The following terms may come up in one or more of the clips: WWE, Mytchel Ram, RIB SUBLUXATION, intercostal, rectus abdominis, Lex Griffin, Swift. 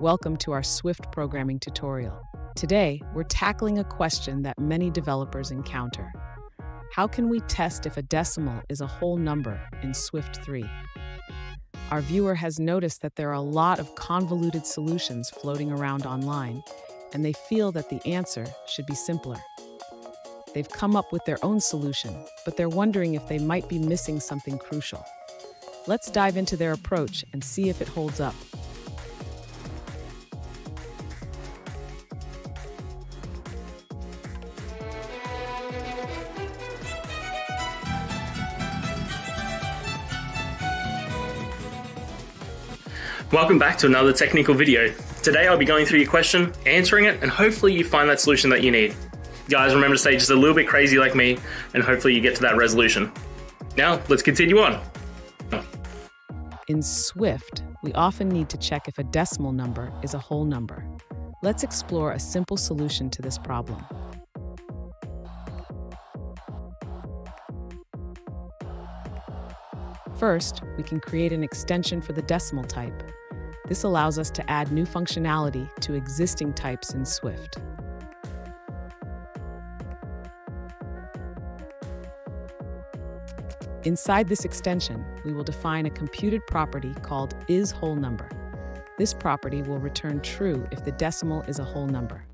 Welcome to our Swift programming tutorial. Today, we're tackling a question that many developers encounter. How can we test if a decimal is a whole number in Swift 3? Our viewer has noticed that there are a lot of convoluted solutions floating around online, and they feel that the answer should be simpler. They've come up with their own solution, but they're wondering if they might be missing something crucial. Let's dive into their approach and see if it holds up. Welcome back to another technical video. Today I'll be going through your question, answering it, and hopefully you find that solution that you need. Guys, remember to stay just a little bit crazy like me, and hopefully you get to that resolution. Now, let's continue on. In Swift, we often need to check if a decimal number is a whole number. Let's explore a simple solution to this problem. First, we can create an extension for the decimal type. This allows us to add new functionality to existing types in Swift. Inside this extension, we will define a computed property called isWholeNumber. This property will return true if the decimal is a whole number.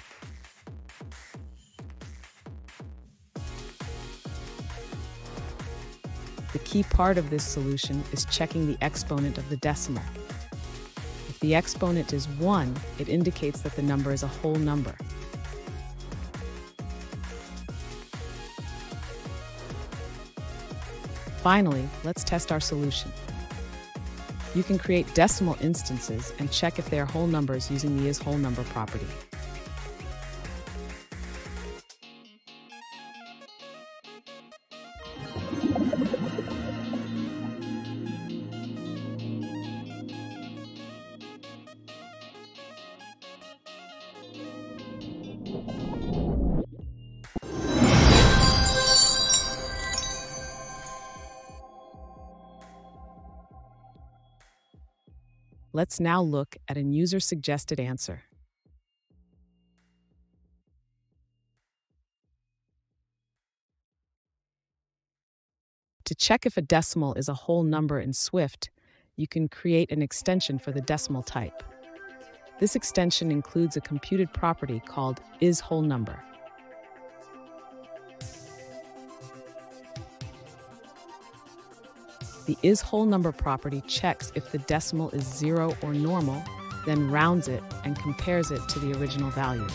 The key part of this solution is checking the exponent of the decimal. If the exponent is 1, it indicates that the number is a whole number. Finally, let's test our solution. You can create decimal instances and check if they are whole numbers using the isWholeNumber property. Let's now look at a user-suggested answer. To check if a decimal is a whole number in Swift, you can create an extension for the decimal type. This extension includes a computed property called isWholeNumber. The isWholeNumber property checks if the decimal is 0 or normal, then rounds it and compares it to the original value.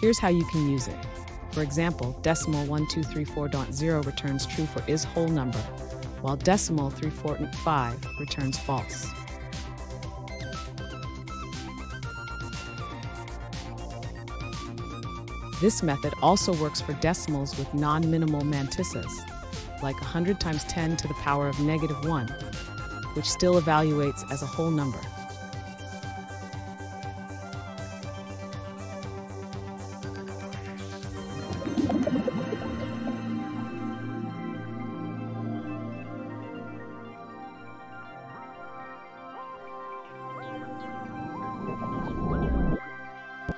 Here's how you can use it. For example, decimal 1234.0 returns true for isWholeNumber, while decimal 345 returns false. This method also works for decimals with non-minimal mantisas, like 100 times 10 to the power of -1, which still evaluates as a whole number.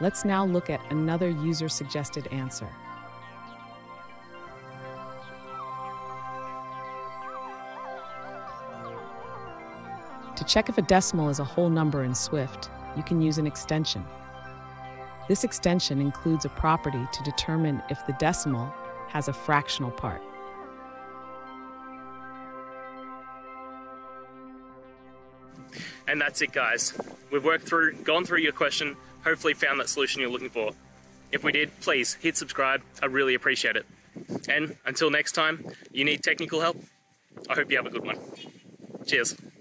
Let's now look at another user-suggested answer. To check if a decimal is a whole number in Swift, you can use an extension. This extension includes a property to determine if the decimal has a fractional part. And that's it, guys. We've gone through your question, hopefully found that solution you're looking for. If we did, please hit subscribe. I really appreciate it. And until next time, you need technical help? I hope you have a good one. Cheers.